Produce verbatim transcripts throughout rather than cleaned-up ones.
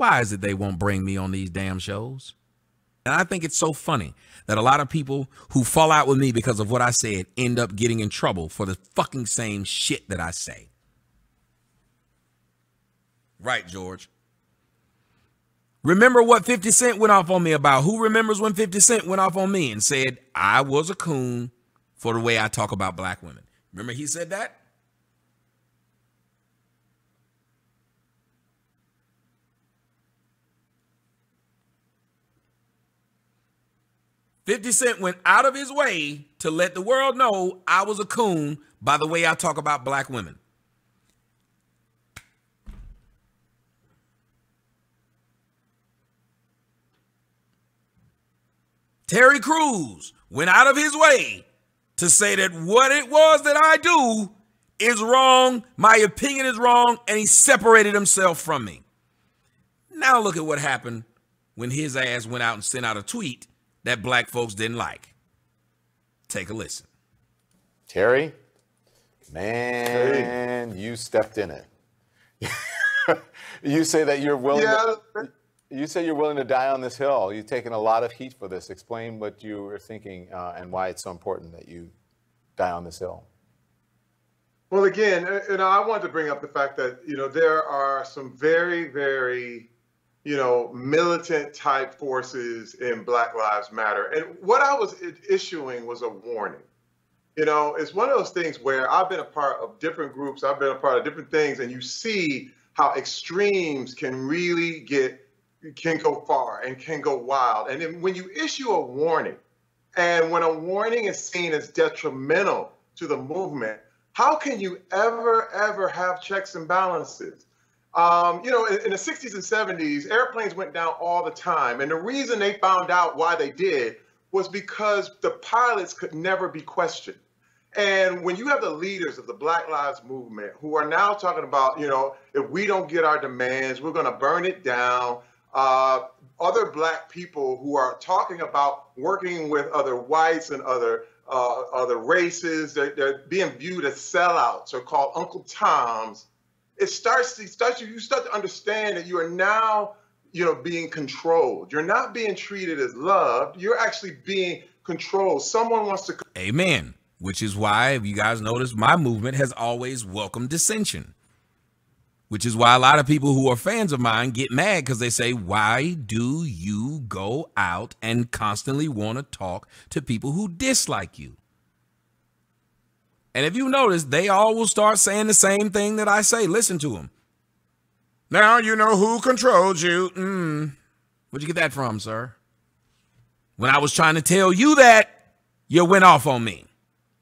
Why is it they won't bring me on these damn shows? And I think it's so funny that a lot of people who fall out with me because of what I said end up getting in trouble for the fucking same shit that I say. Right, George. Remember what fifty Cent went off on me about? Who remembers when fifty Cent went off on me and said I was a coon for the way I talk about black women? Remember he said that? fifty Cent went out of his way to let the world know I was a coon by the way I talk about black women. Terry Crews went out of his way to say that what it was that I do is wrong. My opinion is wrong. And he separated himself from me. Now look at what happened when his ass went out and sent out a tweet that black folks didn't like. Take a listen. Terry, man, Terry. You stepped in it. You say that you're willing yeah. to... You say you're willing to die on this hill. You've taken a lot of heat for this. Explain what you were thinking uh, and why it's so important that you die on this hill. Well, again, you know, I wanted to bring up the fact that, you know, there are some very, very, you know, militant type forces in Black Lives Matter. And what I was issuing was a warning. You know, it's one of those things where I've been a part of different groups. I've been a part of different things. And you see how extremes can really get can go far and can go wild. And then when you issue a warning, and when a warning is seen as detrimental to the movement, how can you ever, ever have checks and balances? Um, you know, in, in the sixties and seventies, airplanes went down all the time. And the reason they found out why they did was because the pilots could never be questioned. And when you have the leaders of the Black Lives Movement who are now talking about, you know, if we don't get our demands, we're going to burn it down. Uh, other black people who are talking about working with other whites and other uh, other races, they're, they're being viewed as sellouts or called Uncle Toms. It starts, it starts, you start to understand that you are now, you know, being controlled. You're not being treated as loved. You're actually being controlled. Someone wants to. Amen. Which is why, if you guys notice, my movement has always welcomed dissension. Which is why a lot of people who are fans of mine get mad because they say, why do you go out and constantly want to talk to people who dislike you? And if you notice, they all will start saying the same thing that I say. Listen to them. Now you know who controls you. Mm. Where'd you get that from, sir? When I was trying to tell you that, you went off on me.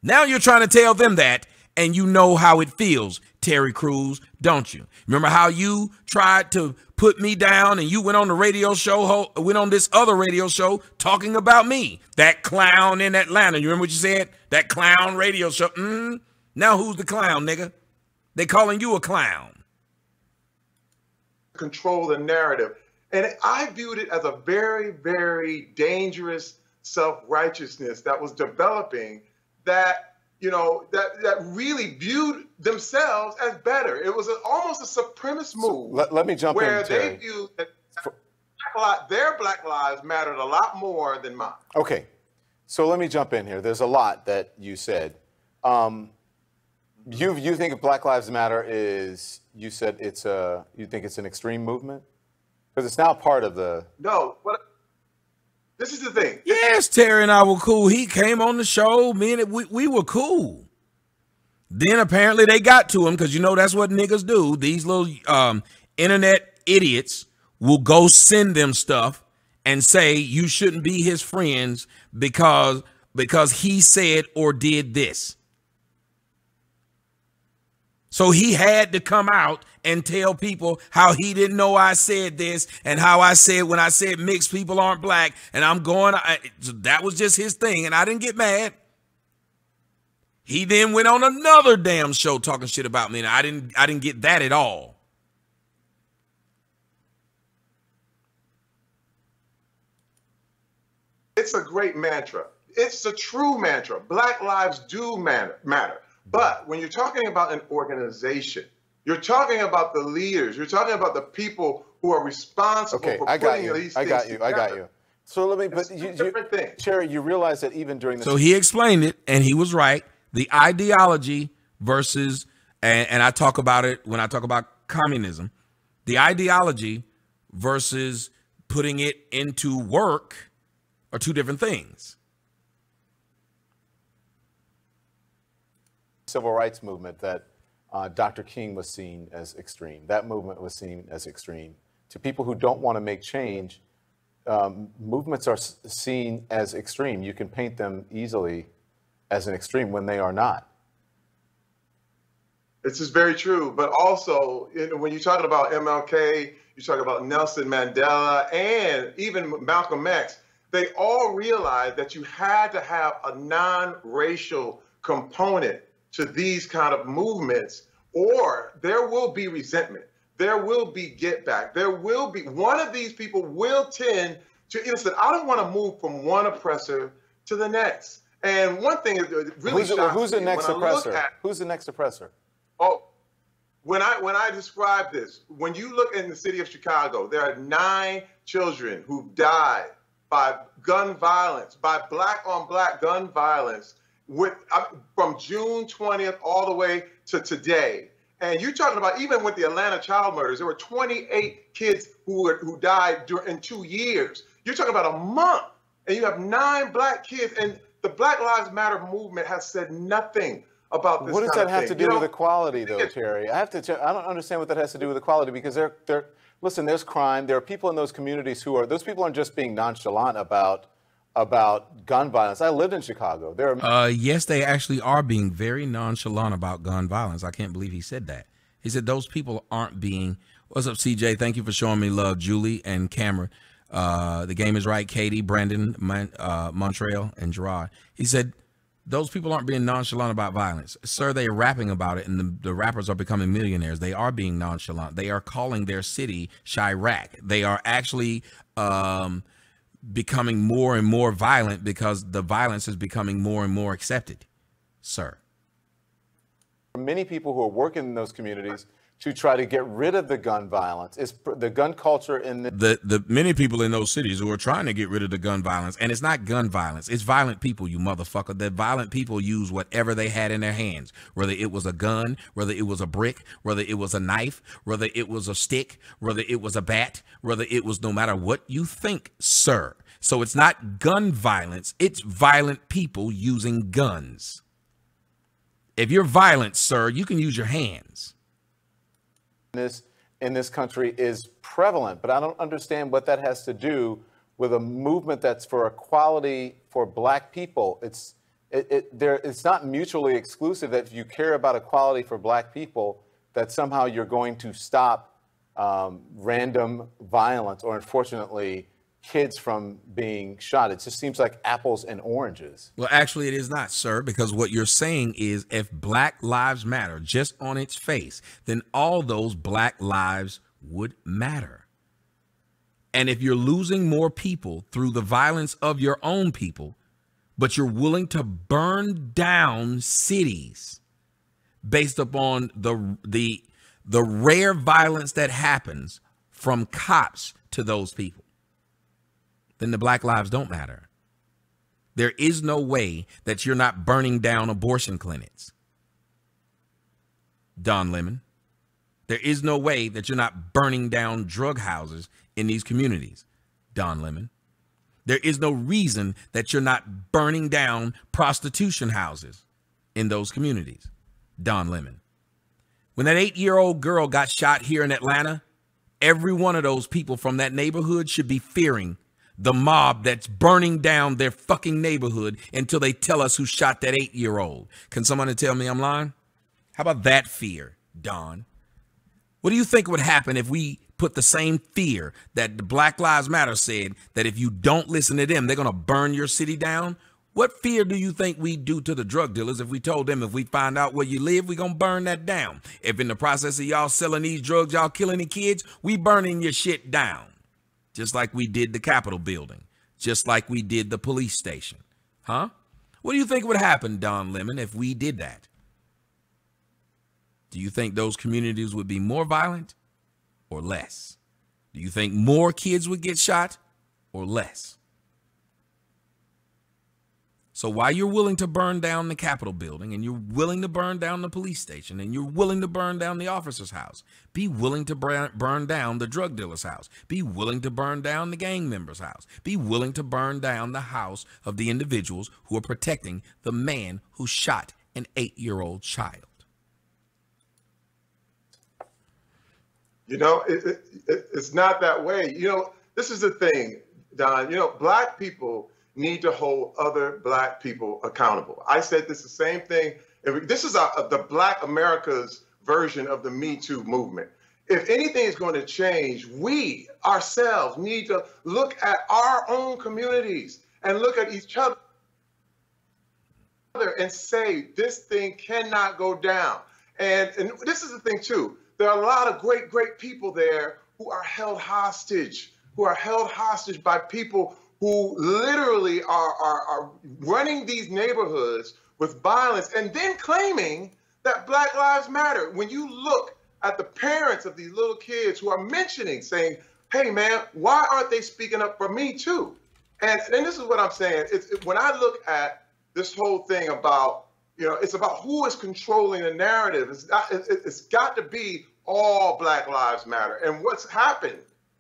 Now you're trying to tell them that, and you know how it feels, Terry Crews, don't you? Remember how you tried to put me down and you went on the radio show, went on this other radio show talking about me, that clown in Atlanta. You remember what you said? That clown radio show. Mm-hmm. Now who's the clown, nigga? They calling you a clown. Control the narrative. And I viewed it as a very, very dangerous self-righteousness that was developing that, you know, that, that really viewed themselves as better. It was a, almost a supremacist move. So let, let me jump in, Terry. Where they viewed that For, their Black lives mattered a lot more than mine. Okay, so let me jump in here. There's a lot that you said. Um, you you think Black Lives Matter is, you said it's a, you think it's an extreme movement? Because it's now part of the... No, what, this is the thing. Yes, Terry and I were cool. He came on the show. Me and we, we were cool. Then apparently they got to him because, you know, that's what niggas do. These little um, internet idiots will go send them stuff and say you shouldn't be his friends because because he said or did this. So he had to come out and tell people how he didn't know I said this and how I said when I said mixed people aren't black and I'm going. I, that was just his thing. And I didn't get mad. He then went on another damn show talking shit about me. And I didn't I didn't get that at all. It's a great mantra. It's a true mantra. Black lives do matter. matter. But when you're talking about an organization, you're talking about the leaders, you're talking about the people who are responsible okay, for I got putting you. these I things got you. Together. I got you. So let me, but you, you, Terry, you realize that even during the. So he explained it, and he was right. The ideology versus, and, and I talk about it when I talk about communism, the ideology versus putting it into work are two different things. Civil rights movement that uh, Doctor King was seen as extreme. That movement was seen as extreme. To people who don't want to make change, Um, movements are seen as extreme. You can paint them easily as an extreme when they are not. This is very true. But also, when you're talking about M L K, you're talking about Nelson Mandela, and even Malcolm X, they all realized that you had to have a non-racial component to these kind of movements, or there will be resentment. There will be get back. There will be, one of these people will tend to, listen, I don't want to move from one oppressor to the next. And one thing is really Who's, shocks who's the me next oppressor? At, who's the next oppressor? Oh, when I, when I describe this, when you look in the city of Chicago, there are nine children who died by gun violence, by black on black gun violence with, from June twentieth all the way to today. And you're talking about, even with the Atlanta child murders, there were twenty-eight kids who were, who died during, in two years. You're talking about a month, and you have nine black kids. And the Black Lives Matter movement has said nothing about this. What does that have to do with equality, though, Terry? I have to. I don't understand what that has to do with equality, because they're they're. Listen, there's crime. There are people in those communities who are. Those people aren't just being nonchalant about about gun violence. I lived in Chicago. There are uh, yes, they actually are being very nonchalant about gun violence. I can't believe he said that. He said those people aren't being. What's up, C J? Thank you for showing me love, Julie and Cameron. Uh, the game is right, Katie, Brandon, Mon uh, Montreal, and Gerard. He said those people aren't being nonchalant about violence. Sir, they are rapping about it, and the, the rappers are becoming millionaires. They are being nonchalant. They are calling their city Chirac. They are actually... Um, becoming more and more violent because the violence is becoming more and more accepted, sir. Many people who are working in those communities to try to get rid of the gun violence is the gun culture in the, the the many people in those cities who are trying to get rid of the gun violence. And it's not gun violence. It's violent people, you motherfucker. The violent people use whatever they had in their hands, whether it was a gun, whether it was a brick, whether it was a knife, whether it was a stick, whether it was a bat, whether it was no matter what you think, sir. So it's not gun violence. It's violent people using guns. If you're violent, sir, you can use your hands. This in this country is prevalent, but I don't understand what that has to do with a movement that's for equality for black people. It's it, it there it's not mutually exclusive that if you care about equality for black people, that somehow you're going to stop um, random violence or, unfortunately, kids from being shot. It just seems like apples and oranges. Well, actually, it is not, sir, because what you're saying is if Black Lives Matter just on its face, then all those black lives would matter. And if you're losing more people through the violence of your own people, but you're willing to burn down cities based upon the the the rare violence that happens from cops to those people, then the black lives don't matter. There is no way that you're not burning down abortion clinics, Don Lemon. There is no way that you're not burning down drug houses in these communities, Don Lemon. There is no reason that you're not burning down prostitution houses in those communities, Don Lemon. When that eight-year-old girl got shot here in Atlanta, every one of those people from that neighborhood should be fearing the mob that's burning down their fucking neighborhood until they tell us who shot that eight-year-old. Can someone tell me I'm lying? How about that fear, Don? What do you think would happen if we put the same fear that the Black Lives Matter said, that if you don't listen to them, they're going to burn your city down? What fear do you think we do to the drug dealers if we told them if we find out where you live, we're going to burn that down? If in the process of y'all selling these drugs, y'all killing the kids, we burning your shit down. Just like we did the Capitol building, just like we did the police station. Huh? What do you think would happen, Don Lemon, if we did that? Do you think those communities would be more violent or less? Do you think more kids would get shot or less? So while you're willing to burn down the Capitol building, and you're willing to burn down the police station, and you're willing to burn down the officer's house, be willing to burn down the drug dealer's house, be willing to burn down the gang member's house, be willing to burn down the house of the individuals who are protecting the man who shot an eight-year-old child. You know, it, it, it, it's not that way. You know, this is the thing, Don. You know, black people need to hold other black people accountable. I said this the same thing. If, this is our, the Black America's version of the Me Too movement. If anything is going to change, we ourselves need to look at our own communities and look at each other and say, this thing cannot go down. And, and this is the thing, too. There are a lot of great, great people there who are held hostage, who are held hostage by people who literally are, are, are running these neighborhoods with violence and then claiming that Black Lives Matter. When you look at the parents of these little kids who are mentioning, saying, hey, man, why aren't they speaking up for me, too? And, and this is what I'm saying. It's, it, when I look at this whole thing about, you know, it's about who is controlling the narrative. It's, not, it, it's got to be all Black Lives Matter. And what's happened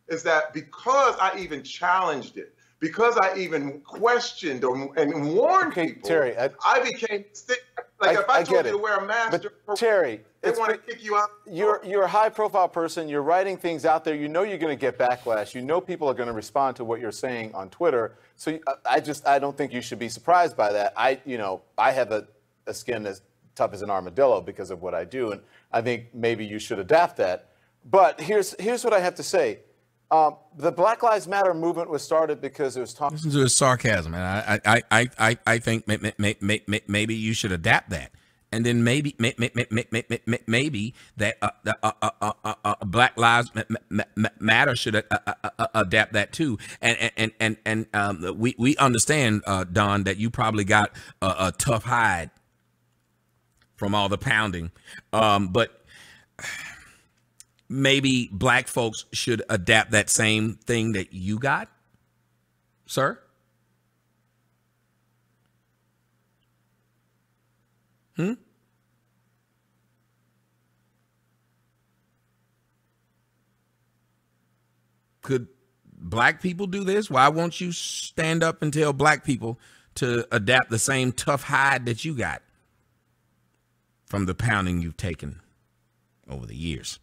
is that because I even challenged it, because I even questioned or, and warned okay, people, Terry, I, I became sick. Like I, if I, I told you it. to wear a mask, but Terry, they want to kick you out. You're, you're a high-profile person. You're writing things out there. You know you're going to get backlash. You know people are going to respond to what you're saying on Twitter. So I, I just I don't think you should be surprised by that. I you know I have a a skin as tough as an armadillo because of what I do. And I think maybe you should adapt that. But here's here's what I have to say. Um, the Black Lives Matter movement was started because it was talking. Listen to his sarcasm. And I, I, I, I, I think may, may, may, may, maybe you should adapt that. And then maybe, may, may, may, may, may, maybe that uh, uh, uh, uh, uh, uh, Black Lives Matter should uh, uh, uh, adapt that too. And and and and um, we we understand, uh, Don, that you probably got a, a tough hide from all the pounding, um, but maybe black folks should adapt that same thing that you got, sir? Hmm? Could black people do this? Why won't you stand up and tell black people to adapt the same tough hide that you got from the pounding you've taken over the years?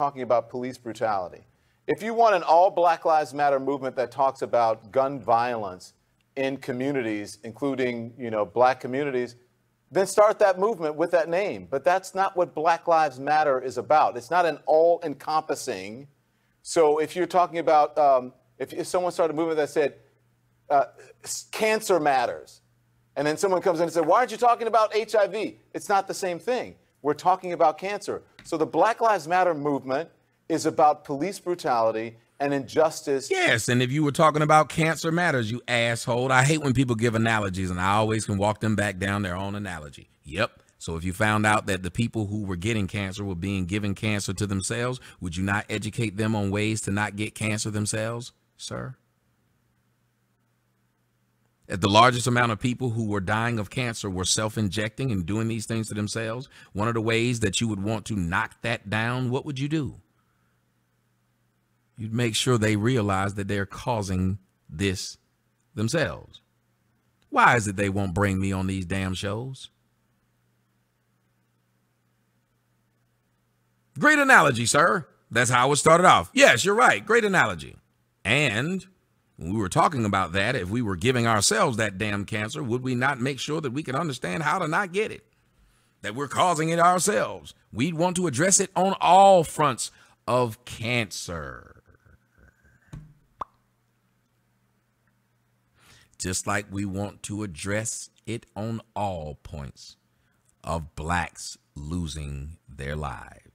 Talking about police brutality. If you want an all Black Lives Matter movement that talks about gun violence in communities, including, you know, black communities, then start that movement with that name. But that's not what Black Lives Matter is about. It's not an all-encompassing. So if you're talking about, um, if, if someone started a movement that said uh, cancer matters, and then someone comes in and says, why aren't you talking about H I V? It's not the same thing. We're talking about cancer. So the Black Lives Matter movement is about police brutality and injustice. Yes, and if you were talking about cancer matters, you asshole. I hate when people give analogies, and I always can walk them back down their own analogy. Yep. So if you found out that the people who were getting cancer were being given cancer to themselves, would you not educate them on ways to not get cancer themselves, sir? If the largest amount of people who were dying of cancer were self-injecting and doing these things to themselves, one of the ways that you would want to knock that down, what would you do? You'd make sure they realize that they're causing this themselves. Why is it they won't bring me on these damn shows? Great analogy, sir. That's how it started off. Yes, you're right. Great analogy. And when we were talking about that, if we were giving ourselves that damn cancer, would we not make sure that we can understand how to not get it, that we're causing it ourselves? We'd want to address it on all fronts of cancer. Just like we want to address it on all points of blacks losing their lives.